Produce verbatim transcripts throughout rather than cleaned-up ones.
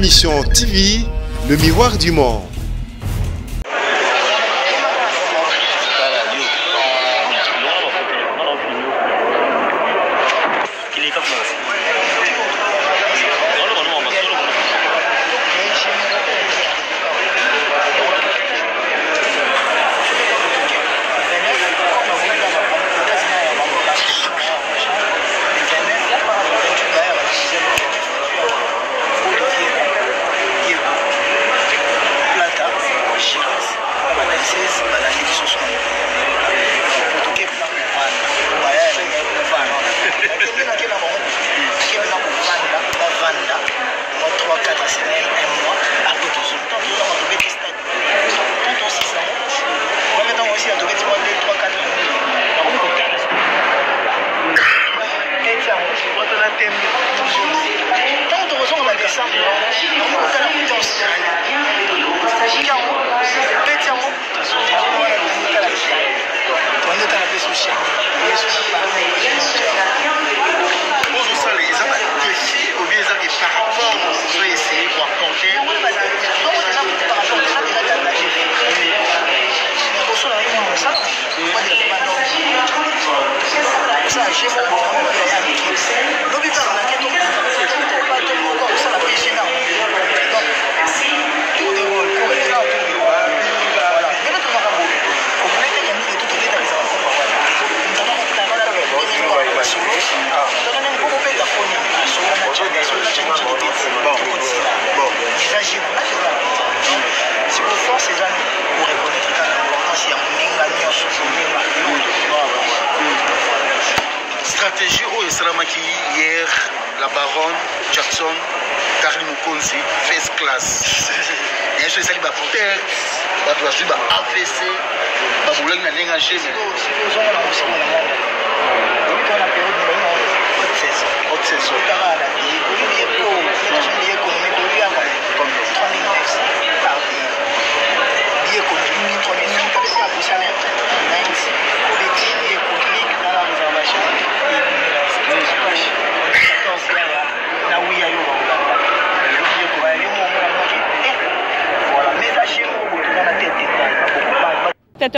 Mission T V, Le Miroir du Monde.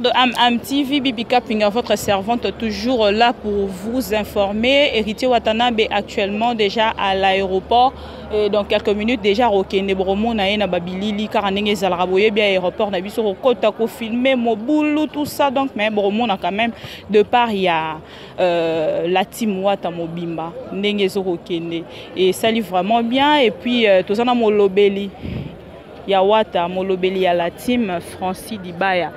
De A M A M T V, Bibi Kapinga, votre servante toujours là pour vous informer. Héritier Watanabe actuellement déjà à l'aéroport. Dans quelques minutes déjà, Rokene Bromo Naena Babilili, Karanenge Zalraboye, bien aéroport, Nabiso Rokotako filmé, Mobulu, tout ça. Donc, mais Bromo n'a quand même de part, il y a la team Watamobimba, Nengezo Rokene. Et ça livre vraiment bien. Et puis, tout ça, Molobeli, Yawata, Molobeli à la team, Francis Dibaya.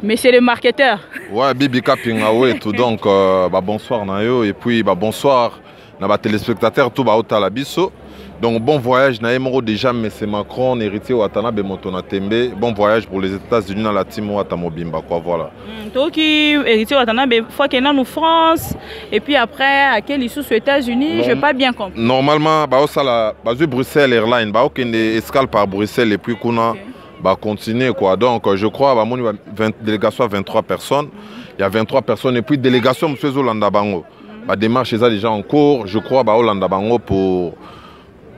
Mais c'est le marketeur. Ouais, Bibi Kapinga, ouais, tout donc euh, bah, bonsoir Nayo et puis bah, bonsoir na bah, téléspectateurs tout bah otala biso. Donc bon voyage Nayo déjà mais c'est Macron héritier Watanabe Motona Tembe. Bon voyage pour les États-Unis dans la team Watamobimba quoi voilà. Donc héritier Watanabe fois qu'il est en France et puis après à quel issue aux États-Unis, je n'ai pas bien compris. Normalement bah osala bah Bruxelles Airlines bah aucune escale par Bruxelles et puis qu'on a okay. Bah continuer quoi. Donc je crois bah mon délégation à vingt-trois personnes, il y a vingt-trois personnes et puis délégation monsieur Zolanda Bango. Bah démarche est déjà en cours, je crois bah Zolanda Bango pour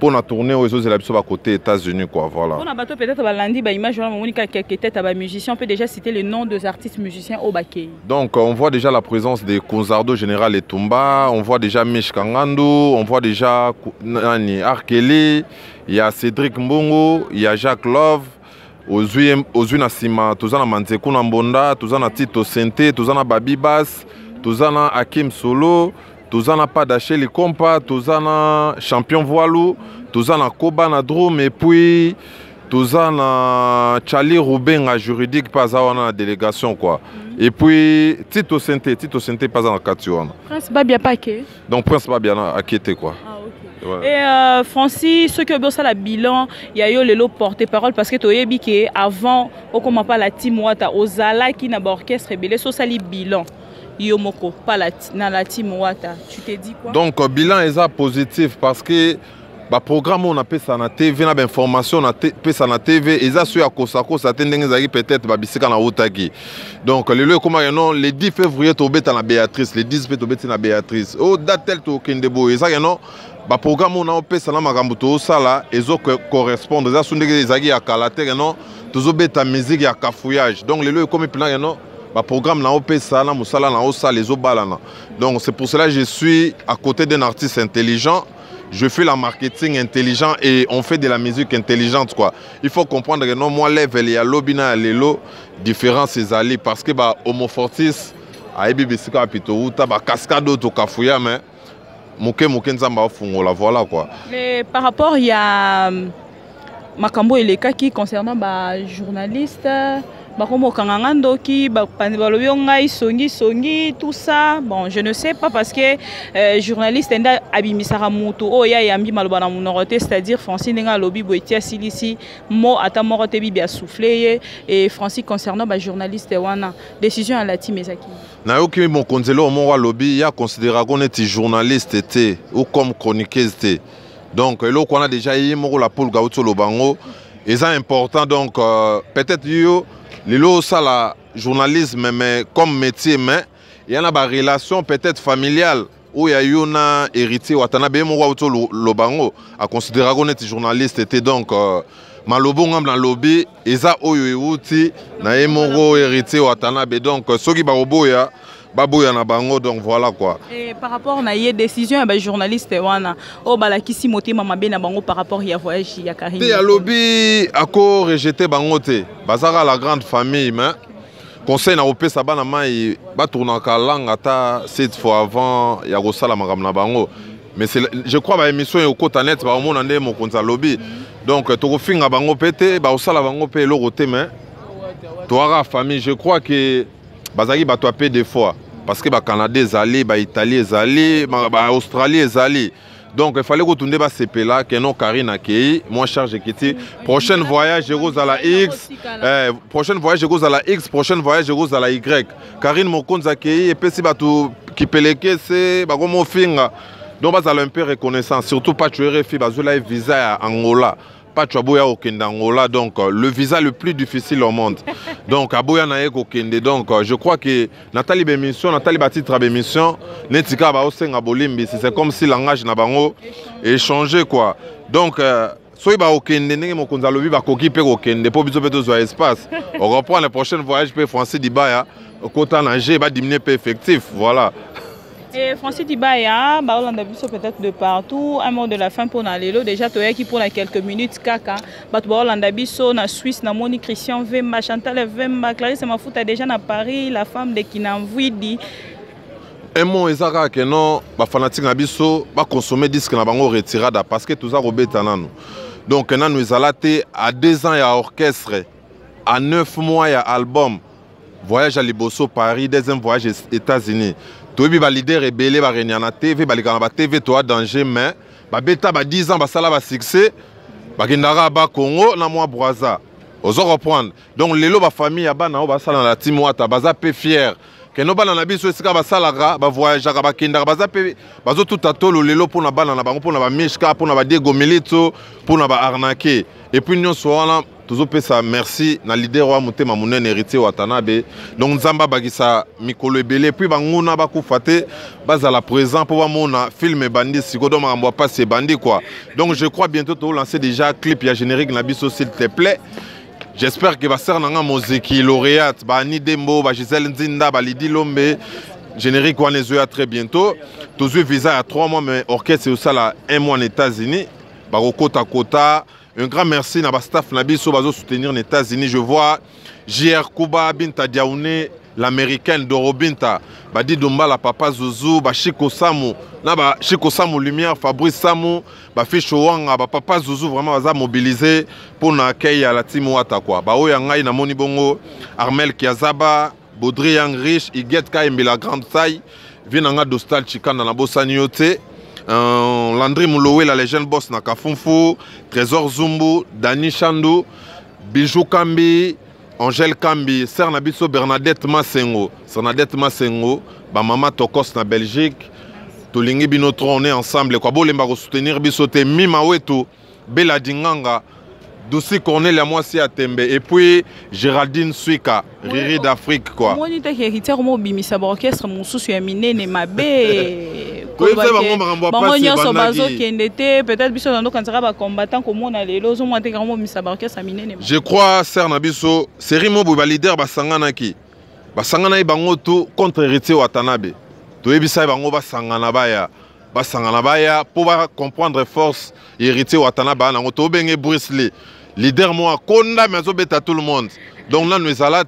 pour la tournée aux autres élections à côté États-Unis quoi voilà. On a bateau peut-être bah lundi bah image on a quelques têtes à bah musiciens, on peut déjà citer les noms des artistes musiciens au Baké. Donc on voit déjà la présence des Consardo Général et Tumba, on voit déjà Mich Kangandou, on voit déjà Nani Arkeli, il y a Cédric Mbongo, il y a Jacques Love. Aujourd'hui, aujourd'hui, Nassima, tous en Mantekunambonda, tous en Tito Sinté, tous en Babibas, tous en Hakim Solo, tous en Padaché Likompa, tous en Champion Voilo, tous en Koban Adrum et puis tous en Chali Roubin à juridique pas à la délégation quoi. Et puis Tito Sinté, Tito Sinté pas en Katiwana. Prince Babia pas que. Donc Prince Babia a quitté quoi. Ouais. Et euh, Francis, ceux qui ont besoin de bilan, il y a eu le lot porte-parole parce que tu as dit qu'avant, on commence pas la team Wata, Ozala qui n'a pas orchestre rebelle, so sali bilan. Yomoko, pas la dans la team Wata. Tu t'es dit quoi? Donc, le bilan est positif parce que le programme, on a fait ça dans la T V, on a fait l'information, on a fait ça dans la T V, et ça, c'est à cause de ça, peut-être, c'est à cause de ça. Donc, le dix février, tu es à Béatrice, le dix février, tu es à Béatrice. Oh, date-t-elle, tu es à Béatrice. ba programme on a opé sala makambo to sala ezoko correspondre za sundeke ezaki ya kalatere non tozobeta musique ya cafouillage donc lelo comme plan non ba programme na opé sala musala na osala les obalana donc c'est pour cela que je suis à côté d'un artiste intelligent. Je fais la marketing intelligent et on fait de la musique intelligente quoi. Il faut comprendre que non moi level ya lobina lelo différence ces ali parce que ba homofortis a ibibisi ka pitou ta ba cascado to kafouya mais Mouké Moukenzamba fungola voilà quoi. Mais par rapport il y a makambo et les cas qui concernant bah journaliste bah comme Kangando qui bah panibaloyonga Songi Songi tout ça bon je ne sais pas parce que euh, journaliste enda abimisara muto oh ya yambi malobana munorote c'est-à-dire Francis nenga lobi boitia silisi mo atamorote bibi a soufflé et Francis concernant bah journaliste wana décision à la team ezaki. Na oki mon konzelo mon wa lobi ya considérer qu'on est journaliste était ou comme chroniqueuse était. Donc, là, on a déjà eu la poule Gauthier Lobango. C'est important, donc, euh, peut-être que le journalisme, mais comme métier, mais il y a une relation peut-être familiale où il y a eu un héritier Watanabe, Gauthier Lobango, à considérer qu'on est journaliste. Était donc, euh, malobongam dans le lobby, et ça, Oyouti, Naemoro, héritier Watanabe. Donc, ce qui est Babou yana bango donc voilà quoi. Et par rapport à la décision des journalistes, oh bala kisi moti mama bena bango par rapport à voyage ya Karine. Te lobby ako rejeté bango te. Bazara la grande famille mais conseil na opé sa bana mai ba tourna ka langa ta sept fois avant ya ko sala makam na bango. Mais je crois ba émission ya kota net ba mon ande mo konza lobby. Donc to ko finga bango pété ba osala bango pe loro te mais toara famille je crois que Bazaki ba toi des fois parce que ba Canada zali ba Italie zali ba Australie zali donc il fallait retourner ba C P là que non Karine Akei moi charge Kiti prochaine voyage je rose à la X euh, prochaine voyage je rose à la X prochaine voyage je rose à la Y Karine Mokonza Akei et puis si ba tout qui peleke c'est ba comme finga donc ba un peu reconnaissant surtout pas tu refi ba zula visa à Angola pas tu aboya au Kenya Angola donc le visa le plus difficile au monde donc aboya na yeko Kenya donc je crois que Nathalie bémission Nathalie batitre bémission netika ba osenga bolimbi c'est comme si langage na bango échanger quoi donc soy ba au Kenya nenge mokonza lobi ba koki pe au Kenya po biso beto zo espace on reprend le prochain voyage pe Francis Dibaya kota na je ba diminuer pe effectif voilà. Et Francis Dibaya, Baolanda peut-être de partout, un mot de la fin pour Nalelo, déjà tu es qui pour quelques minutes, Kaka, Baolanda Bisso, na Suisse, na Monique Christian, Véma Chantal, Véma Clarisse, ma fout déjà na Paris, la femme de Kinamvidi. Un mot ezaka que non, ba fanatique na Bisso, ba consommer disque na bango retirada parce que tout ça robeta nanu. Donc nanu ezalaté à deux ans ya orchestre, à neuf mois ya album, voyage à Liboso Paris, deuxième voyage aux États-Unis. Tout le monde est rébellé, il y a la T V, il y a la T V, il y a danger, mais il y a dix ans, il y a succès, il y a le Congo, il y a le Brazza. On va reprendre. Donc, les familles, il y a la team, il y a peu fier. Que nous avons dit que nous avons voyagé, nous avons voyagé, nous avons tout à tout, nous avons pour nous avons pour nous avons Mishka, pour nous avons Diego Milito, pour nous avons arnaqué. Et puis, nous avons toujours fait ça, merci, na leader wa mutema munene héritier Watanabe. Donc Zamba bagisa mikolo ebele puis banguna bakufate bazala présent pour mona film bandi siko do makambo pas ces bandi quoi. Donc je crois bientôt tu lancer déjà clip ya générique na biso s'il te plaît. J'espère que va ser nanga moziki lauréate ba ni dembo ba Giselle Nzinda ba Lidi Lombe générique wa nezoya très bientôt. Tozu visa à trois mois mais orchestre c'est ça là un mois aux États-Unis ba kokota kota. Un grand merci à la staff Nabiso Bazo soutenir les États-Unis. Je vois J R Kuba, Binta Diaoune, l'américaine Doro Binta, Badi Dombala, Papa Zouzou, Chico Samou, Chico Samou Lumière, Fabrice Samou, Ficho Wanga, Papa Zouzou, vraiment mobilisé pour nous accueillir à la team Ouata. Baoyangaï, Namoni Bongo, Armel Kiazaba, Baudry Yangrich, Iguette Kaimbi, la grande taille, Vinanga Dostal Chikan, Nanabosa Nyote. Euh, Landry Mouloué, la légende boss Naka Funfu, Trésor Zumbu, Dani Chandou, Bijou Kambi, Angèle Kambi, Ser Nabiso Bernadette Massengo, Bernadette Massengo, ba maman Tokos na Belgique, Tolingi Binotron, on est ensemble, quoi, bon, les barres soutenir Bisoté, Mima Wetu, Bella Dinganga, Douci Cornelia Moissi à Tembe, et puis Géraldine Suika, Riri d'Afrique, quoi. Moi, je suis héritière, je suis héritière, je suis héritière, je suis héritière, Je crois, Ser Nabiso, Serimo Boubalidère Basanganaki, Basangana Bangoto contre Héritier Watanabe. Tu es bien bango Basanganabaya. Basanganabaya pour comprendre force Héritier Watanabe. Nangoto Benge Brixley. Leader moi Konda Mazobeta tout le monde. Donc là nous allons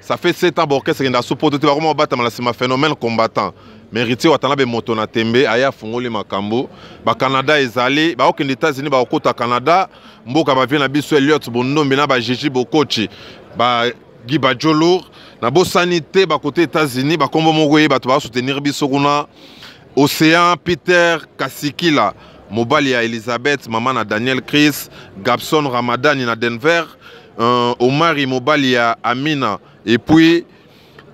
ça fait sept ans que c'est un support tu vas comment battre un phénomène combattant mais Héritier Watanabe motona tembe aya fungoli makambo ba Canada ezali ba ok États-Unis ba okota Canada mboka ba vie na biso Elliot Bondombe na ba Gigi Bokochi ba Giba Jolo na bo sanité ba côté États-Unis ba kombo mokoye ba to ba soutenir biso kuna Océan Peter Kasikila Mobali à Elizabeth, maman à Daniel Chris, Gabson Ramadan à Denver, euh, Omar et Mobali à Amina, et puis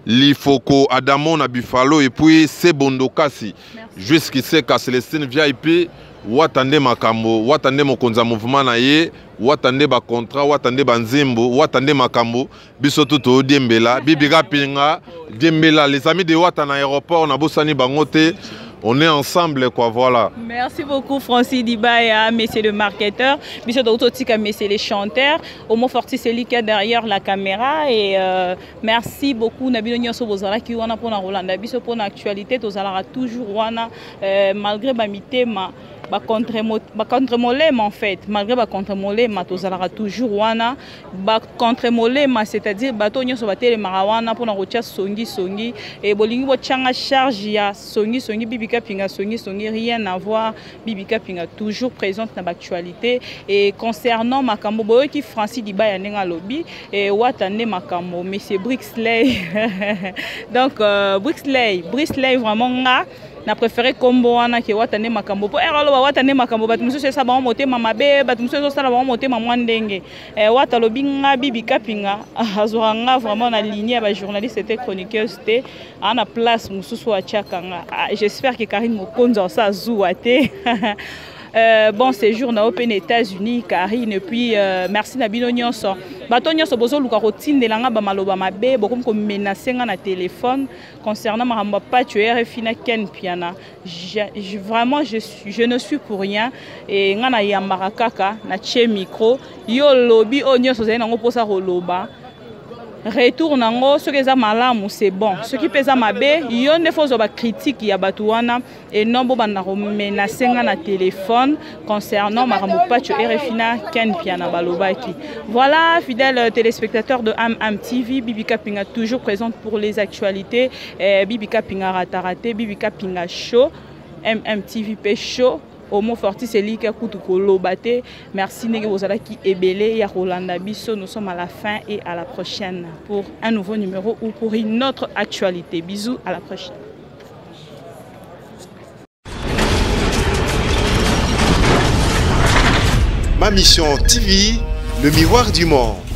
Lifoko Adamon à Buffalo, et puis Sebondo Kasi, jusqu'ici qu'à Célestine V I P, Watande Makambo, Watande Mokonza Mouvement Naye, Watande ba Kontra, Watande Banzimbo, Watande Makambo, Bisotuto, Diembela, Bibi Kapinga, Diembela, les amis de Watan à l'aéroport, on a Bossani Bangote. On est ensemble, quoi, voilà. Merci beaucoup, Francis Dibaya, messieurs le marketeur, monsieur Dautotika, messieurs les chanteurs, Homo Fortis Elika derrière la caméra. Et euh, merci beaucoup, Nabino Nyoso Bozala, qui wana pour la Rolanda, biso pour l'actualité, Tozalara toujours wana, malgré ma mitema, ma contre-molem en fait, malgré ma contre-molem, Tozalara toujours wana, ma contre-molem, c'est-à-dire, bateau Nyoso Baté, Marawana, pour la routière Songi, Songi, et Bolingo Tchanga charge, ya Songi, Songi, Bibi Kapinga, Songi, Songi, rien à voir. Bibi Kapinga toujours présente dans l'actualité. Et concernant Makambo, Boyo qui Francis Dibaya Nenga Lobby et Watane Makambo, mais c'est Brixley. Donc euh, Brixley, Brixley vraiment nga. Na préféré combo ana ke Watane Makambo po eralo Watane Makambo bat muso se saba moté mama be bat muso so sala ba moté mama ndenge e watalo binga Bibi Kapinga azwanga vraiment na ligne ba journaliste était chroniqueuse té ana place muso so achakanga j'espère que Karine mokonza sa zuate. Euh, bon séjour na open États-Unis Karine et puis euh, merci Nabino Nyonso. Bato Nyonso bozo luka routine de langa ba maloba mabe bokom ko menacenga na téléphone concernant maramba pa tu R F I na Ken Piana. Je, vraiment je suis je ne suis pour rien et ngana ya marakaka na che micro yo lobby o Nyonso za na ngo posa roloba. Retourne en haut, ce qui est malam, c'est bon. Ce qui pèse à ma baie, il y a des fois des critiques qui abatouana et non bon na menacer na téléphone concernant Maramoupacho et Refina Ken Piana Balobaki. Voilà, fidèles téléspectateurs de A M A M T V, Bibi Kapinga toujours présente pour les actualités. Eh, Bibi Kapinga Ratarate, Bibi Kapinga Show, A M A M T V P Show. Homo Fortis Elika Kutukolo Bate. Merci Nege Bozala qui est belé. Yarolanda Bisso. Nous sommes à la fin et à la prochaine pour un nouveau numéro ou pour une autre actualité. Bisous, à la prochaine. Ma mission T V, le miroir du monde.